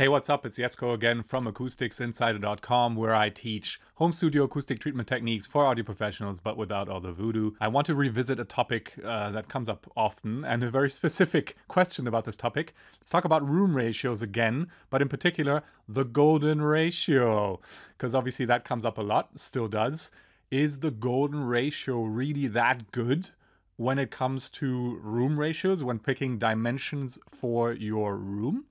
Hey, what's up? It's Jesko again from acousticsinsider.com, where I teach home studio acoustic treatment techniques for audio professionals, but without all the voodoo. I want to revisit a topic that comes up often, and a very specific question about this topic. Let's talk about room ratios again, but in particular, the golden ratio, because obviously that comes up a lot, still does. Is the golden ratio really that good when it comes to room ratios, when picking dimensions for your room?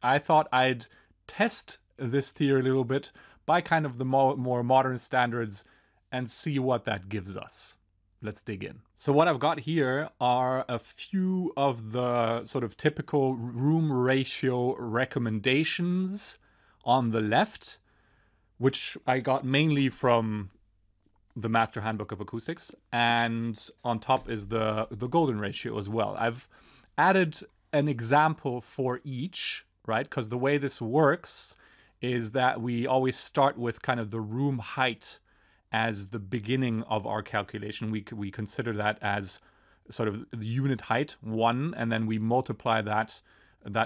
I thought I'd test this theory a little bit by kind of the more modern standards and see what that gives us. Let's dig in. So what I've got here are a few of the sort of typical room ratio recommendations on the left, which I got mainly from the Master Handbook of Acoustics. And on top is the golden ratio as well. I've added an example for each, right? Because the way this works is that we always start with kind of the room height as the beginning of our calculation. We consider that as sort of the unit height, 1, and then we multiply that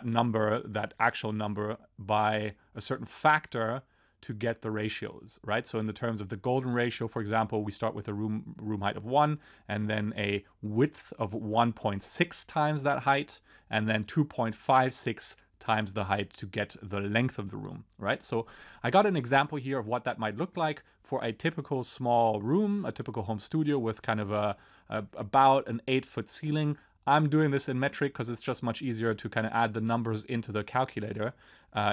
number, that actual number, by a certain factor to get the ratios, right? So in the terms of the golden ratio, for example, we start with a room height of 1, and then a width of 1.6 times that height, and then 2.56 times the height to get the length of the room, right? So I got an example here of what that might look like for a typical small room, a typical home studio with kind of about an 8-foot ceiling. I'm doing this in metric because it's just much easier to kind of add the numbers into the calculator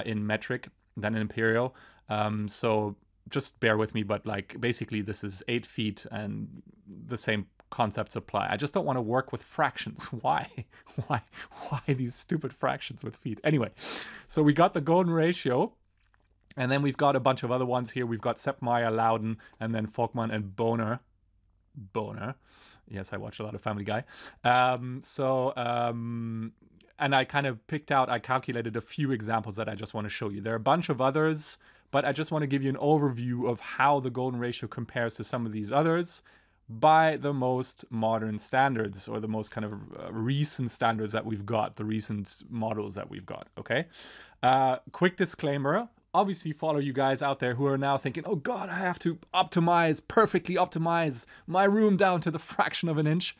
in metric than in imperial. So just bear with me, but like basically this is 8 feet and the same concepts apply. I just don't want to work with fractions. Why these stupid fractions with feet? Anyway, so we got the golden ratio, and then we've got a bunch of other ones here. We've got Sepmeyer, Loudon, and then Volkmann and Boner. Boner. Yes, I watch a lot of Family Guy. And I kind of picked out, I calculated a few examples that I just want to show you. There are a bunch of others, but I just want to give you an overview of how the golden ratio compares to some of these others by the most modern standards, or the most kind of recent standards that we've got, the recent models that we've got, okay? Quick disclaimer. Obviously follow you guys out there who are now thinking, oh God, I have to optimize, perfectly optimize my room down to the fraction of an inch.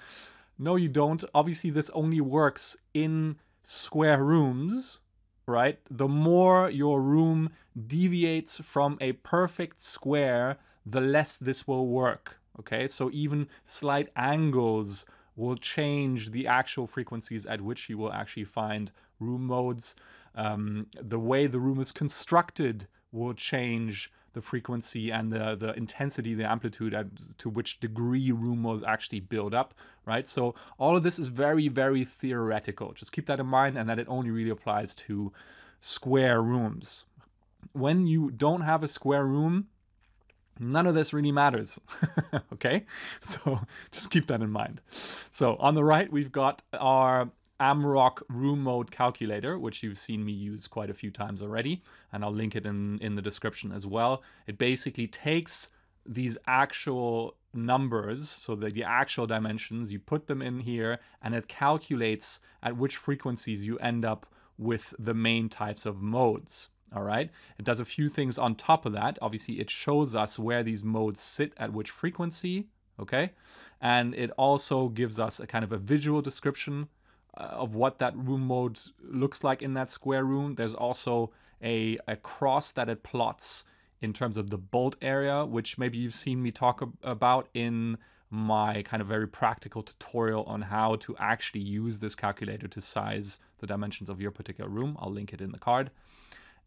No, you don't. Obviously this only works in square rooms, right? The more your room deviates from a perfect square, the less this will work. Okay, so even slight angles will change the actual frequencies at which you will actually find room modes. The way the room is constructed will change the frequency and the intensity, the amplitude to which degree room modes actually build up, right? So all of this is very, very theoretical. Just keep that in mind, and that it only really applies to square rooms. When you don't have a square room, none of this really matters, okay? So just keep that in mind. So on the right, we've got our AMROC room mode calculator, which you've seen me use quite a few times already, and I'll link it in the description as well. It basically takes these actual numbers, so the actual dimensions, you put them in here, and it calculates at which frequencies you end up with the main types of modes. All right, it does a few things on top of that. Obviously, it shows us where these modes sit at which frequency, okay? And it also gives us a kind of a visual description of what that room mode looks like in that square room. There's also a cross that it plots in terms of the bolt area, which maybe you've seen me talk about in my kind of very practical tutorial on how to actually use this calculator to size the dimensions of your particular room. I'll link it in the card.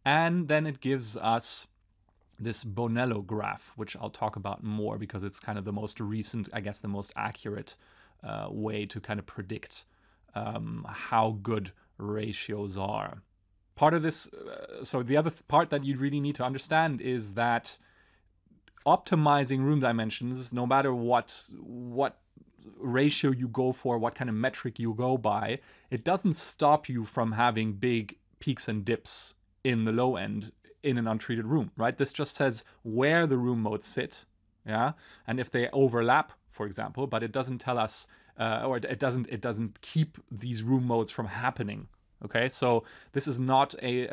And then it gives us this Bonello graph, which I'll talk about more because it's kind of the most recent, I guess the most accurate way to kind of predict how good ratios are. Part of this, so the other part that you really need to understand is that optimizing room dimensions, no matter what ratio you go for, what kind of metric you go by, it doesn't stop you from having big peaks and dips in the low end in an untreated room, right? This just says where the room modes sit, yeah? And if they overlap, for example, but it doesn't tell us, or it doesn't keep these room modes from happening, Okay, so this is not a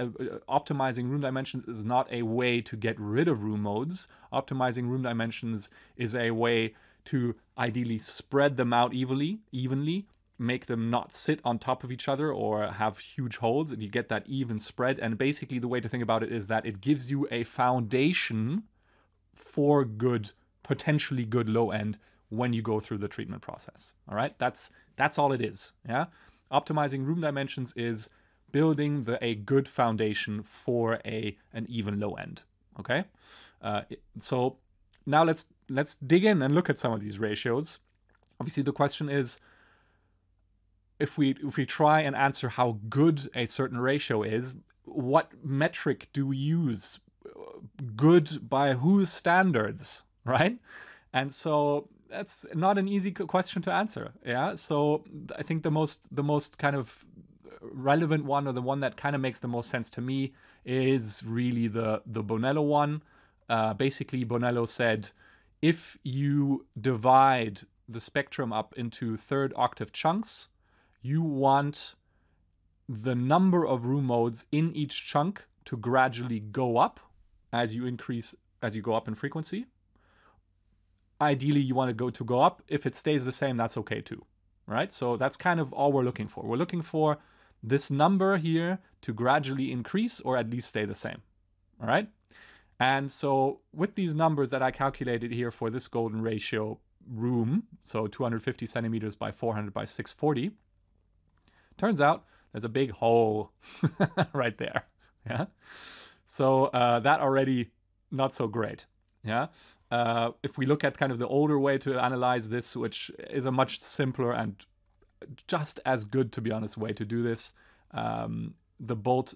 optimizing room dimensions is not a way to get rid of room modes. Optimizing room dimensions is a way to ideally spread them out evenly, make them not sit on top of each other or have huge holes, and you get that even spread. And basically the way to think about it is that it gives you a foundation for good, potentially good low end when you go through the treatment process. All right, that's all it is. Yeah. Optimizing room dimensions is building a good foundation for an even low end. Okay, so now let's dig in and look at some of these ratios. Obviously, the question is, if we try and answer how good a certain ratio is, what metric do we use? Good by whose standards, right? And so that's not an easy question to answer. Yeah. So I think the most kind of relevant one, or the one that kind of makes the most sense to me, is really the Bonello one. Basically, Bonello said, if you divide the spectrum up into third octave chunks, you want the number of room modes in each chunk to gradually go up as you go up in frequency. Ideally, you want to go up. If it stays the same, that's okay too, right? So that's kind of all we're looking for. We're looking for this number here to gradually increase or at least stay the same, all right? And so with these numbers that I calculated here for this golden ratio room, so 250 centimeters by 400 by 640, turns out there's a big hole right there, yeah? So that already not so great, yeah? If we look at kind of the older way to analyze this, which is a much simpler and just as good, to be honest, way to do this, the bolt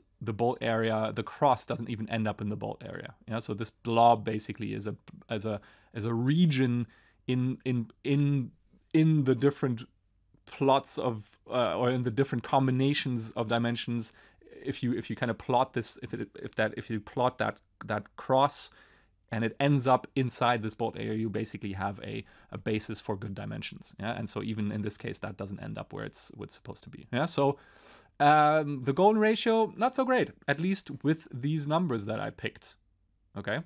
area, the cross doesn't even end up in the bolt area. Yeah, so this blob basically is a region in the different plots of or in the different combinations of dimensions. If you kind of plot this, if you plot that cross, and it ends up inside this bolt area, you basically have a basis for good dimensions. Yeah, and so even in this case, that doesn't end up where it's supposed to be. Yeah, so the golden ratio, not so great, at least with these numbers that I picked. Okay,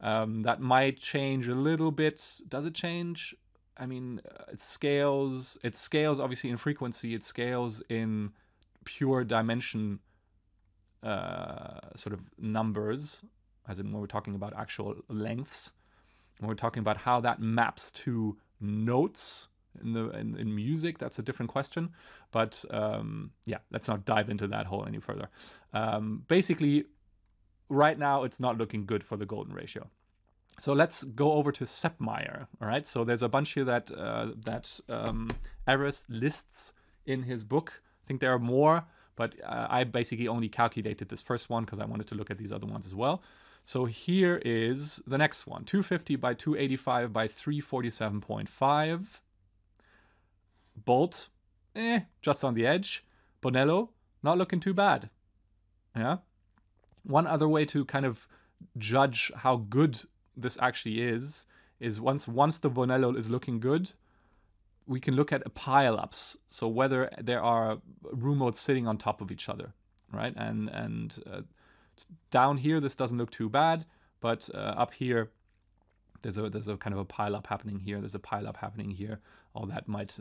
that might change a little bit. Does it change? I mean, it scales. It scales obviously in frequency. It scales in pure dimension sort of numbers. As in when we're talking about actual lengths, when we're talking about how that maps to notes in music, that's a different question. But yeah, let's not dive into that hole any further. Basically, right now, it's not looking good for the golden ratio. So let's go over to Sepmeyer, all right? So there's a bunch here that, Everest lists in his book. I think there are more, but I basically only calculated this first one because I wanted to look at these other ones as well. So here is the next one, 250 by 285 by 347.5. Bolt, just on the edge. Bonello, not looking too bad. Yeah. One other way to kind of judge how good this actually is once the Bonello is looking good, we can look at pile-ups. So whether there are room modes sitting on top of each other, right? And down here, this doesn't look too bad, but up here, there's a kind of a pile-up happening here. There's a pile-up happening here. All that might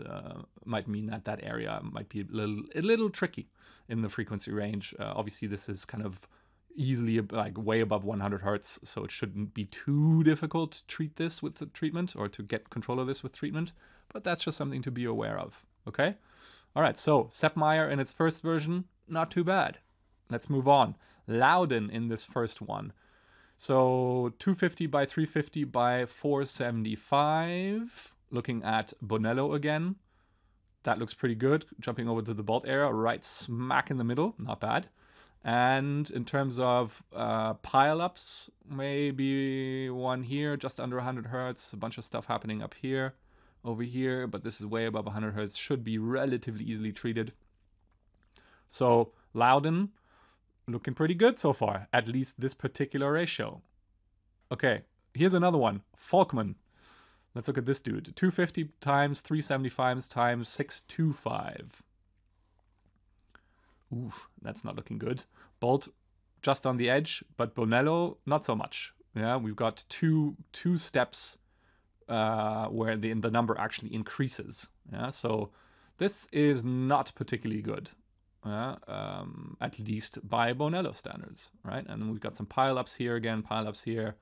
mean that that area might be a little tricky in the frequency range. Obviously, this is kind of easily like way above 100 hertz, so it shouldn't be too difficult to treat this with the treatment or to get control of this with treatment, but that's just something to be aware of, okay? All right, so Sepmeyer in its first version, not too bad. Let's move on. Loudon in this first one. So 250 by 350 by 475, looking at Bonello again. That looks pretty good. Jumping over to the bolt area, right smack in the middle, not bad. And in terms of pile-ups, maybe one here, just under 100 hertz, a bunch of stuff happening up here, over here, but this is way above 100 hertz, should be relatively easily treated. So Loudon, looking pretty good so far, at least this particular ratio. Okay, here's another one, Volkmann. Let's look at this dude, 250 times 375 times 625. Ooh, that's not looking good. Bolt just on the edge, but Bonello not so much. Yeah, we've got two steps where the number actually increases. Yeah, so this is not particularly good, at least by Bonello standards, right? And then we've got some pileups here again, pileups here.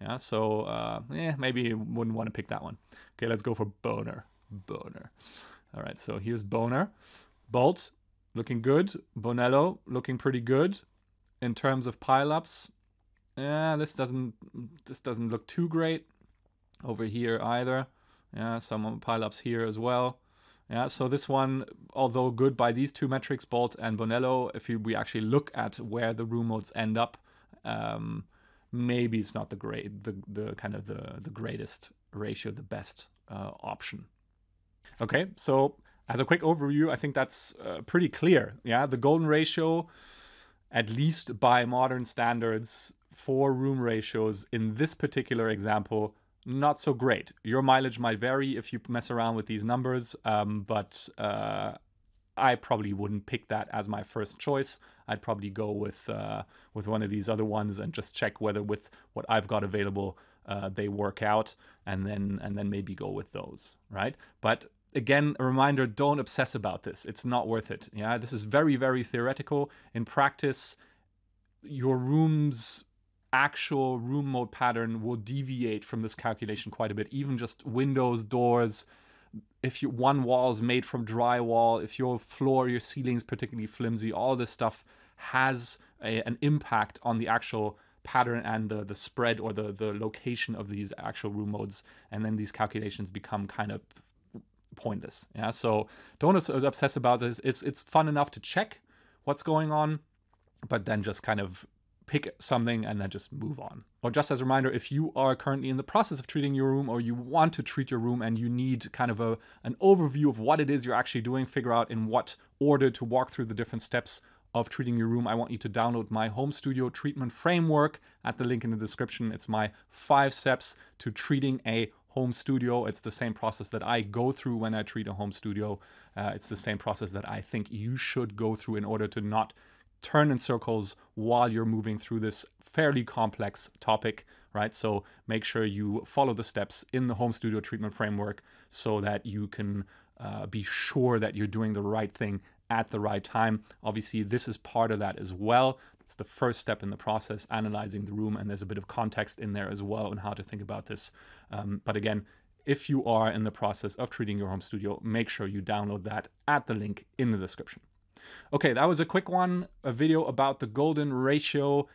Yeah, so maybe you wouldn't want to pick that one. Okay, let's go for Boner. Boner. All right, so here's Boner. Bolt looking good. Bonello looking pretty good in terms of pileups. Yeah, this doesn't look too great over here either. Yeah, some pileups here as well. Yeah, so this one, although good by these two metrics, Bolt and Bonello, if we actually look at where the room modes end up, maybe it's not the greatest ratio, the best option. Okay, so as a quick overview, I think that's pretty clear. Yeah, the golden ratio, at least by modern standards, for room ratios in this particular example, not so great. Your mileage might vary if you mess around with these numbers, but I probably wouldn't pick that as my first choice. I'd probably go with one of these other ones and just check whether with what I've got available they work out, and then maybe go with those, right? But again, a reminder, don't obsess about this. It's not worth it. Yeah, this is very, very theoretical. In practice, your room's actual room mode pattern will deviate from this calculation quite a bit. Even just windows, doors, if one wall is made from drywall, if your floor, your ceiling is particularly flimsy, all this stuff has an impact on the actual pattern and the spread or the location of these actual room modes. And then these calculations become kind of pointless. Yeah, so don't obsess about this. It's fun enough to check what's going on, but then just kind of pick something and then just move on. Or just as a reminder, if you are currently in the process of treating your room, or you want to treat your room and you need kind of an overview of what it is you're actually doing, figure out in what order to walk through the different steps of treating your room, I want you to download my home studio treatment framework at the link in the description. It's my 5 steps to treating a home studio. It's the same process that I go through when I treat a home studio. It's the same process that I think you should go through in order to not turn in circles while you're moving through this fairly complex topic, right? So make sure you follow the steps in the home studio treatment framework so that you can be sure that you're doing the right thing at the right time. Obviously, this is part of that as well. It's the first step in the process, analyzing the room, and there's a bit of context in there as well on how to think about this. But again, if you are in the process of treating your home studio, make sure you download that at the link in the description. Okay, that was a quick one, a video about the golden ratio,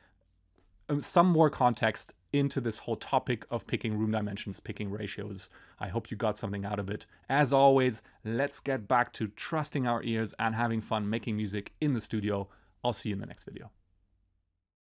some more context into this whole topic of picking room dimensions, picking ratios. I hope you got something out of it. As always, let's get back to trusting our ears and having fun making music in the studio. I'll see you in the next video.